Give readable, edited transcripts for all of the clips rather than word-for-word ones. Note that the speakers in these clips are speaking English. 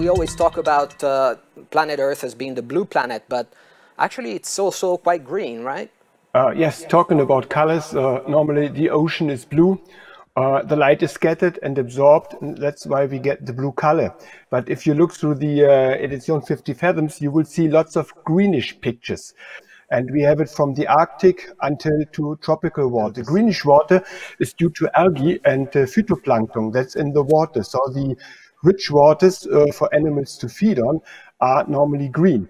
we always talk about planet Earth as being the blue planet, but actually it's also quite green, right? Yes, talking about colors, normally the ocean is blue. The light is scattered and absorbed, and that's why we get the blue color. But if you look through the Edition 50 Fathoms, you will see lots of greenish pictures. And we have it from the Arctic until to tropical water. The greenish water is due to algae and phytoplankton that's in the water. So the rich waters for animals to feed on are normally green.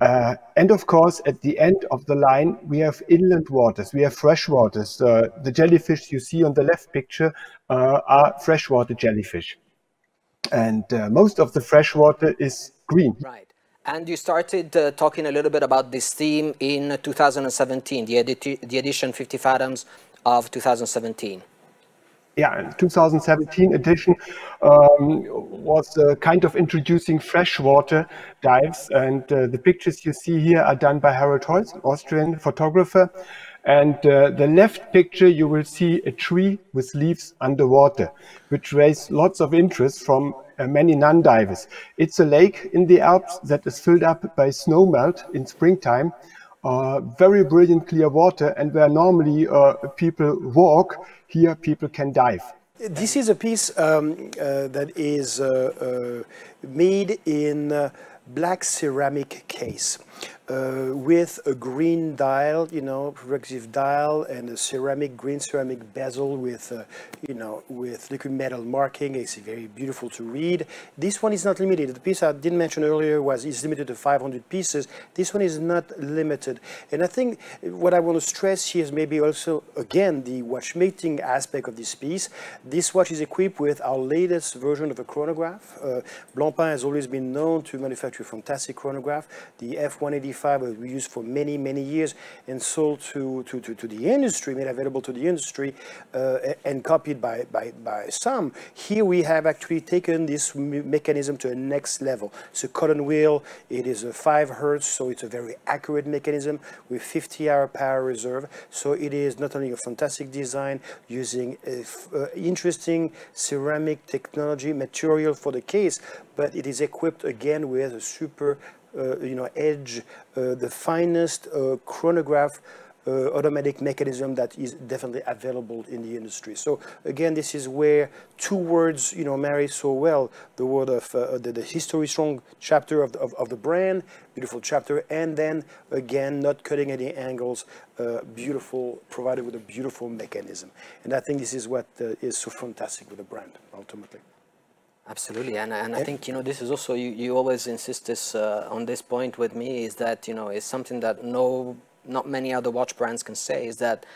And of course, at the end of the line, we have inland waters, we have fresh waters. The jellyfish you see on the left picture are freshwater jellyfish. And most of the freshwater is green. Right. And you started talking a little bit about this theme in 2017, the Edition 50 Fathoms of 2017. Yeah, 2017 edition was kind of introducing freshwater dives, and the pictures you see here are done by Harold Holz, an Austrian photographer. And the left picture, you will see a tree with leaves underwater, which raised lots of interest from many non-divers. It's a lake in the Alps that is filled up by snowmelt in springtime, very brilliant clear water, and where normally people walk, here people can dive. This is a piece that is made in black ceramic case with a green dial, you know, progressive dial, and a ceramic, green ceramic bezel with, you know, with liquid metal marking. It's very beautiful to read. This one is not limited. The piece I didn't mention earlier is limited to 500 pieces. This one is not limited. And I think what I want to stress here is maybe also, again, the watchmaking aspect of this piece. This watch is equipped with our latest version of a chronograph. Blancpain has always been known to manufacture a fantastic chronograph, the F185, that we used for many, many years and sold to the industry, made available to the industry and copied by some. Here we have actually taken this mechanism to a next level. It's a cotton wheel, it is a 5 Hz, so it's a very accurate mechanism with 50-hour power reserve. So it is not only a fantastic design using interesting ceramic technology material for the case, but it is equipped again with a super, you know, edge, the finest chronograph automatic mechanism that is definitely available in the industry. So again, this is where two words, you know, marry so well: the word of the history strong chapter of the brand, beautiful chapter, and then again, not cutting any angles, beautiful, provided with a beautiful mechanism. And I think this is what is so fantastic with the brand ultimately. Absolutely, and I think, you know, this is also, you always insist this on this point with me, is that, you know, it's something that not many other watch brands can say, is that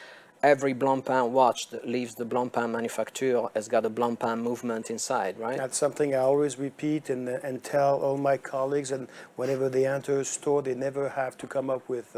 every Blancpain watch that leaves the Blancpain manufacture has got a Blancpain movement inside, right? That's something I always repeat and tell all my colleagues, and whenever they enter a store, they never have to come up with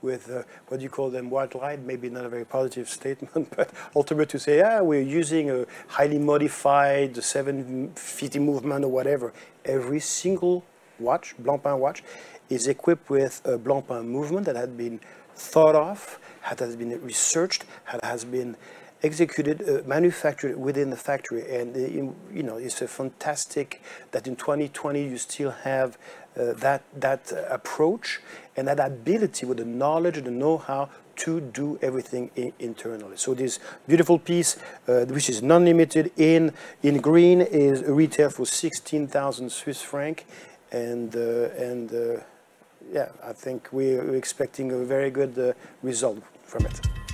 what do you call them, white light, maybe not a very positive statement, but ultimately to say, yeah, we're using a highly modified 750 movement or whatever. Every single watch, Blancpain watch, is equipped with a Blancpain movement that had been thought of, has been researched, has been executed, manufactured within the factory. And, you know, it's a fantastic that in 2020 you still have that approach and that ability with the knowledge and the know-how to do everything internally. So this beautiful piece, which is non-limited in green, is retail for 16,000 Swiss francs. And yeah, I think we're expecting a very good result from it.